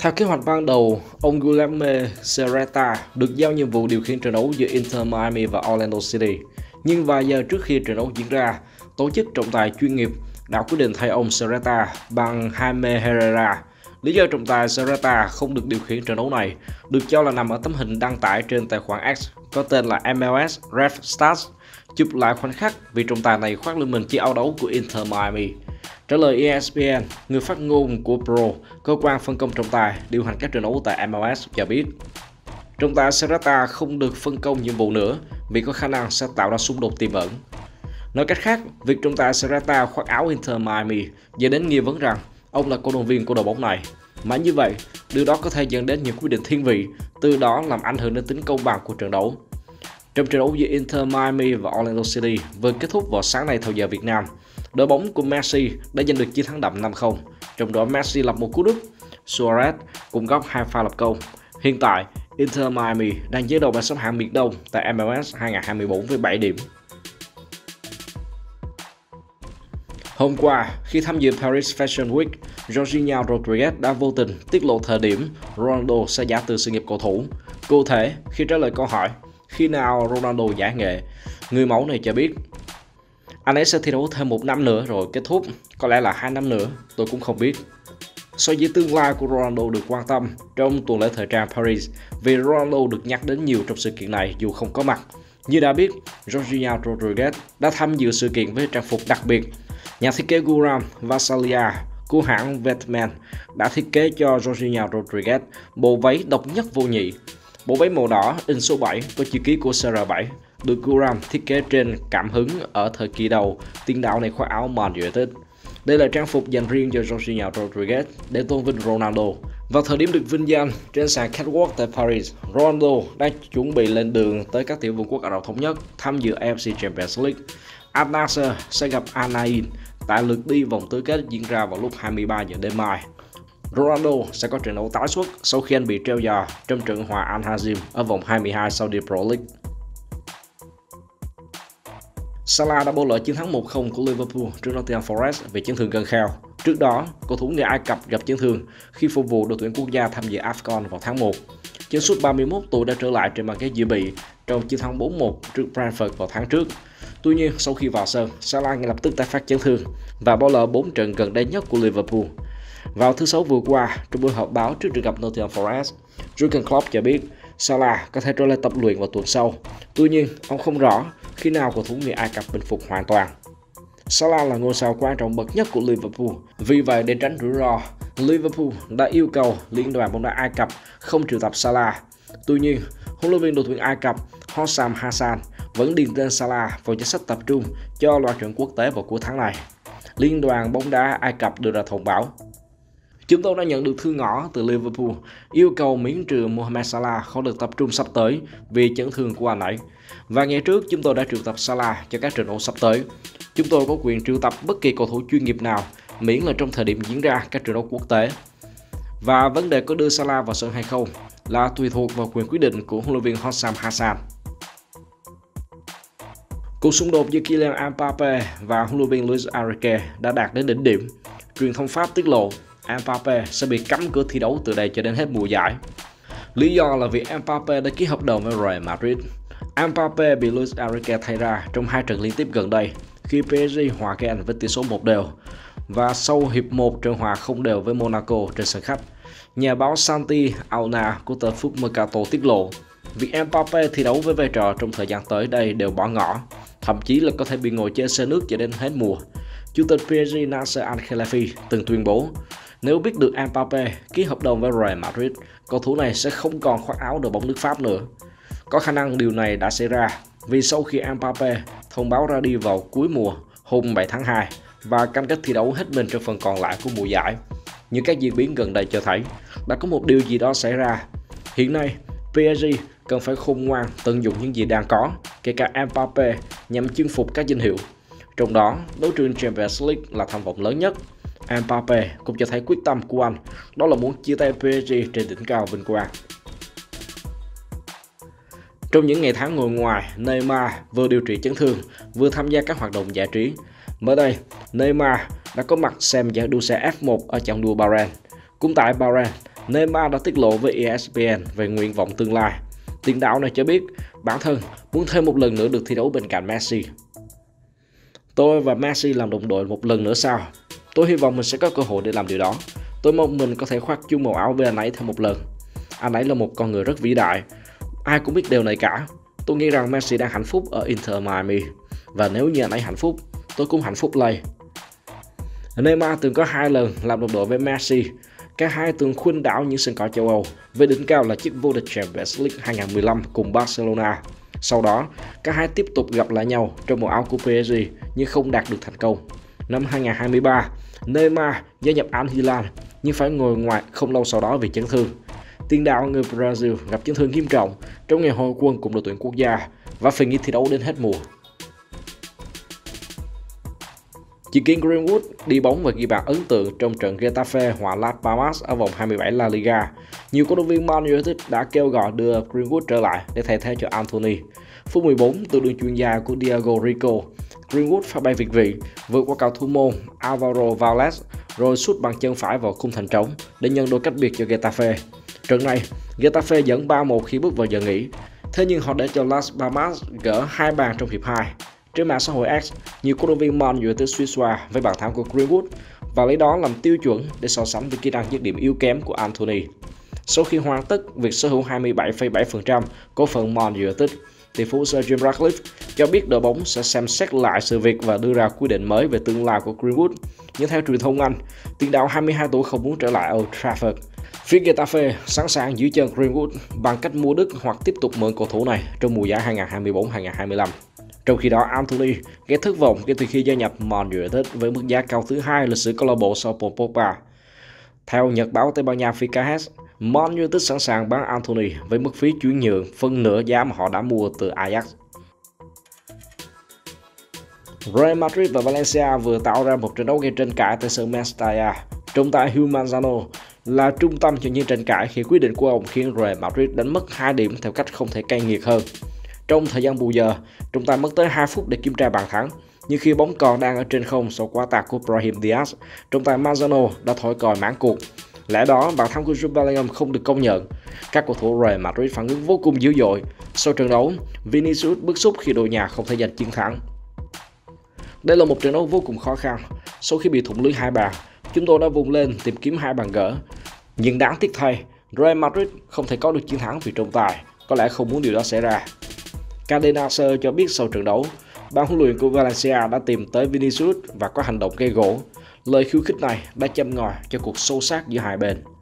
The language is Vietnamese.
Theo kế hoạch ban đầu, ông Guilherme Serrata được giao nhiệm vụ điều khiển trận đấu giữa Inter Miami và Orlando City. Nhưng vài giờ trước khi trận đấu diễn ra, tổ chức trọng tài chuyên nghiệp đã quyết định thay ông Serrata bằng Jaime Herrera. Lý do trọng tài Serrata không được điều khiển trận đấu này được cho là nằm ở tấm hình đăng tải trên tài khoản X có tên là MLS RefStars, chụp lại khoảnh khắc vì trọng tài này khoác lên mình chiếc áo đấu của Inter Miami. Trả lời ESPN, người phát ngôn của Pro, cơ quan phân công trọng tài điều hành các trận đấu tại MLS cho biết, trọng tài Serrata không được phân công nhiệm vụ nữa vì có khả năng sẽ tạo ra xung đột tiềm ẩn. Nói cách khác, việc trọng tài Serrata khoác áo Inter Miami dẫn đến nghi vấn rằng ông là cổ động viên của đội bóng này. Mà như vậy, điều đó có thể dẫn đến những quyết định thiên vị, từ đó làm ảnh hưởng đến tính công bằng của trận đấu. Trong trận đấu giữa Inter Miami và Orlando City vừa kết thúc vào sáng nay theo giờ Việt Nam, đội bóng của Messi đã giành được chiến thắng đậm 5-0, trong đó Messi lập một cú đúp, Suarez cùng góp hai pha lập công. Hiện tại, Inter Miami đang dẫn đầu bảng xếp hạng miền Đông tại MLS 2024 với 7 điểm. Hôm qua, khi tham dự Paris Fashion Week, Georgina Rodriguez đã vô tình tiết lộ thời điểm Ronaldo sẽ giải từ sự nghiệp cầu thủ. Cụ thể, khi trả lời câu hỏi khi nào Ronaldo giải nghệ, người mẫu này cho biết, anh ấy sẽ thi đấu thêm một năm nữa rồi kết thúc, có lẽ là 2 năm nữa, tôi cũng không biết. So với tương lai của Ronaldo được quan tâm trong tuần lễ thời trang Paris, vì Ronaldo được nhắc đến nhiều trong sự kiện này dù không có mặt. Như đã biết, Georgina Rodriguez đã tham dự sự kiện với trang phục đặc biệt. Nhà thiết kế Guram Gvasalia của hãng Vetements đã thiết kế cho Georgina Rodriguez bộ váy độc nhất vô nhị. Bộ váy màu đỏ in số 7 có chữ ký của CR7 được Guram thiết kế trên cảm hứng ở thời kỳ đầu tiền đạo này khoác áo Man United. Đây là trang phục dành riêng cho Georgina Rodriguez để tôn vinh Ronaldo. Vào thời điểm được vinh danh trên sàn catwalk tại Paris, Ronaldo đang chuẩn bị lên đường tới các tiểu vương quốc Ả Rập Thống Nhất tham dự AFC Champions League. Al Nasser sẽ gặp Al Ain tại lượt đi vòng tứ kết diễn ra vào lúc 23 giờ đêm mai. Ronaldo sẽ có trận đấu tái xuất sau khi anh bị treo giò trong trận hòa Al Hazim ở vòng 22 Saudi Pro League. Salah đã bỏ lỡ chiến thắng 1-0 của Liverpool trước Nottingham Forest vì chấn thương gân kheo. Trước đó, cầu thủ người Ai Cập gặp chấn thương khi phục vụ đội tuyển quốc gia tham dự AFCON vào tháng 1. Chân sút 31 tuổi đã trở lại trên bàn ghế dự bị trong chiến thắng 4-1 trước Brentford vào tháng trước. Tuy nhiên, sau khi vào sân, Salah ngay lập tức tái phát chấn thương và bỏ lỡ 4 trận gần đây nhất của Liverpool. Vào thứ Sáu vừa qua, trong buổi họp báo trước trận gặp Nottingham Forest, Jurgen Klopp cho biết Salah có thể trở lại tập luyện vào tuần sau. Tuy nhiên, ông không rõ khi nào cầu thủ người Ai Cập bình phục hoàn toàn. Salah là ngôi sao quan trọng bậc nhất của Liverpool. Vì vậy, để tránh rủi ro, Liverpool đã yêu cầu Liên đoàn bóng đá Ai Cập không triệu tập Salah. Tuy nhiên, huấn luyện viên đội tuyển Ai Cập Hossam Hassan vẫn điền tên Salah vào danh sách tập trung cho loạt trận quốc tế vào cuối tháng này. Liên đoàn bóng đá Ai Cập đưa ra thông báo: chúng tôi đã nhận được thư ngỏ từ Liverpool yêu cầu miễn trừ Mohamed Salah không được tập trung sắp tới vì chấn thương của anh ấy. Và ngày trước chúng tôi đã triệu tập Salah cho các trận đấu sắp tới. Chúng tôi có quyền triệu tập bất kỳ cầu thủ chuyên nghiệp nào miễn là trong thời điểm diễn ra các trận đấu quốc tế. Và vấn đề có đưa Salah vào sân hay không là tùy thuộc vào quyền quyết định của huấn luyện viên Hossam Hassan. Cuộc xung đột giữa Kylian Mbappe và huấn luyện viên Luis Enrique đã đạt đến đỉnh điểm. Truyền thông Pháp tiết lộ Mbappe sẽ bị cấm cửa thi đấu từ đây cho đến hết mùa giải. Lý do là vì Mbappe đã ký hợp đồng với Real Madrid. Mbappe bị Luis Enrique thay ra trong 2 trận liên tiếp gần đây khi PSG hòa với Anh với tỷ số 1-0 và sau hiệp 1 trận hòa 0-0 với Monaco trên sân khách. Nhà báo Santi Auna của tờ Foot Mercato tiết lộ việc Mbappe thi đấu với vai trò trong thời gian tới đây đều bỏ ngỏ, thậm chí là có thể bị ngồi chơi xe nước cho đến hết mùa. Chủ tịch PSG Nasser Al-Khelaifi từng tuyên bố nếu biết được Mbappe ký hợp đồng với Real Madrid, cầu thủ này sẽ không còn khoác áo đội bóng nước Pháp nữa. Có khả năng điều này đã xảy ra vì sau khi Mbappe thông báo ra đi vào cuối mùa hôm 7 tháng 2 và cam kết thi đấu hết mình trong phần còn lại của mùa giải. Những các diễn biến gần đây cho thấy đã có một điều gì đó xảy ra. Hiện nay, PSG cần phải khôn ngoan tận dụng những gì đang có, kể cả Mbappe, nhằm chinh phục các danh hiệu. Trong đó, đấu trường Champions League là tham vọng lớn nhất. Mbappe cũng cho thấy quyết tâm của anh, đó là muốn chia tay PSG trên đỉnh cao vinh quang. Trong những ngày tháng ngồi ngoài, Neymar vừa điều trị chấn thương, vừa tham gia các hoạt động giải trí. Mới đây, Neymar đã có mặt xem giải đua xe F1 ở chặng đua Bahrain. Cũng tại Bahrain, Neymar đã tiết lộ với ESPN về nguyện vọng tương lai. Tiền đạo này cho biết bản thân muốn thêm một lần nữa được thi đấu bên cạnh Messi. Tôi và Messi làm đồng đội một lần nữa sao? Tôi hy vọng mình sẽ có cơ hội để làm điều đó. Tôi mong mình có thể khoác chung màu áo với anh ấy thêm một lần. Anh ấy là một con người rất vĩ đại. Ai cũng biết điều này cả. Tôi nghĩ rằng Messi đang hạnh phúc ở Inter Miami. Và nếu như anh ấy hạnh phúc, tôi cũng hạnh phúc lây. Neymar từng có 2 lần làm đồng đội với Messi. Cả hai từng khuynh đảo những sân cỏ châu Âu, với đỉnh cao là chiếc vô địch Champions League 2015 cùng Barcelona. Sau đó, cả hai tiếp tục gặp lại nhau trong màu áo của PSG nhưng không đạt được thành công. Năm 2023, Neymar gia nhập Al Hilal nhưng phải ngồi ngoài không lâu sau đó vì chấn thương. Tiền đạo người Brazil gặp chấn thương nghiêm trọng trong ngày hội quân cùng đội tuyển quốc gia và phải nghỉ thi đấu đến hết mùa. Chỉ kiến Greenwood đi bóng và ghi bàn ấn tượng trong trận Getafe hòa Las Palmas ở vòng 27 La Liga. Nhiều cổ động viên Man United đã kêu gọi đưa Greenwood trở lại để thay thế cho Anthony. Phút 14 từ đường chuyền dài của Diego Rico, Greenwood pha bay việt vị vượt qua cầu thủ môn Alvaro Valles rồi sút bằng chân phải vào khung thành trống để nhân đôi cách biệt cho Getafe. Trận này, Getafe dẫn 3-1 khi bước vào giờ nghỉ. Thế nhưng họ để cho Las Palmas gỡ 2 bàn trong hiệp 2. Trên mạng xã hội X, nhiều cổ động viên Man United suýt xoa với bàn thắng của Greenwood và lấy đó làm tiêu chuẩn để so sánh với kỹ năng dứt điểm yếu kém của Anthony. Sau khi hoàn tất việc sở hữu 27,7% cổ phần Man United, tỷ phú Sir Jim Ratcliffe cho biết đội bóng sẽ xem xét lại sự việc và đưa ra quyết định mới về tương lai của Greenwood. Nhưng theo truyền thông Anh, tiền đạo 22 tuổi không muốn trở lại Old Trafford. Phía Getafe sẵn sàng giữ chân Greenwood bằng cách mua đứt hoặc tiếp tục mượn cầu thủ này trong mùa giải 2024-2025. Trong khi đó, Anthony gây thất vọng kể từ khi gia nhập Man United với mức giá cao thứ 2 lịch sử câu lạc bộ sau Paul Pogba. Theo nhật báo Tây Ban Nha Ficahes, Man United sẵn sàng bán Anthony với mức phí chuyển nhượng phân nửa giá mà họ đã mua từ Ajax. Real Madrid và Valencia vừa tạo ra một trận đấu gây tranh cãi tại sân Mestalla. Trọng tài Hugh Manzano là trung tâm cho những tranh cãi khi quyết định của ông khiến Real Madrid đánh mất 2 điểm theo cách không thể cay nghiệt hơn. Trong thời gian bù giờ, trọng tài mất tới 2 phút để kiểm tra bàn thắng, nhưng khi bóng còn đang ở trên không sau quá tạt của Brahim Diaz, trọng tài Manzano đã thổi còi mãn cuộc. Lẽ đó, bàn thắng của Jude Bellingham không được công nhận. Các cầu thủ Real Madrid phản ứng vô cùng dữ dội. Sau trận đấu, Vinicius bức xúc khi đội nhà không thể giành chiến thắng. Đây là một trận đấu vô cùng khó khăn. Sau khi bị thủng lưới 2 bàn, chúng tôi đã vùng lên tìm kiếm 2 bàn gỡ. Nhưng đáng tiếc thay, Real Madrid không thể có được chiến thắng vì trọng tài có lẽ không muốn điều đó xảy ra. Al Nasser cho biết sau trận đấu, ban huấn luyện của Valencia đã tìm tới Vinicius và có hành động gây gổ. Lời khiêu khích này đã châm ngòi cho cuộc xô xát giữa hai bên.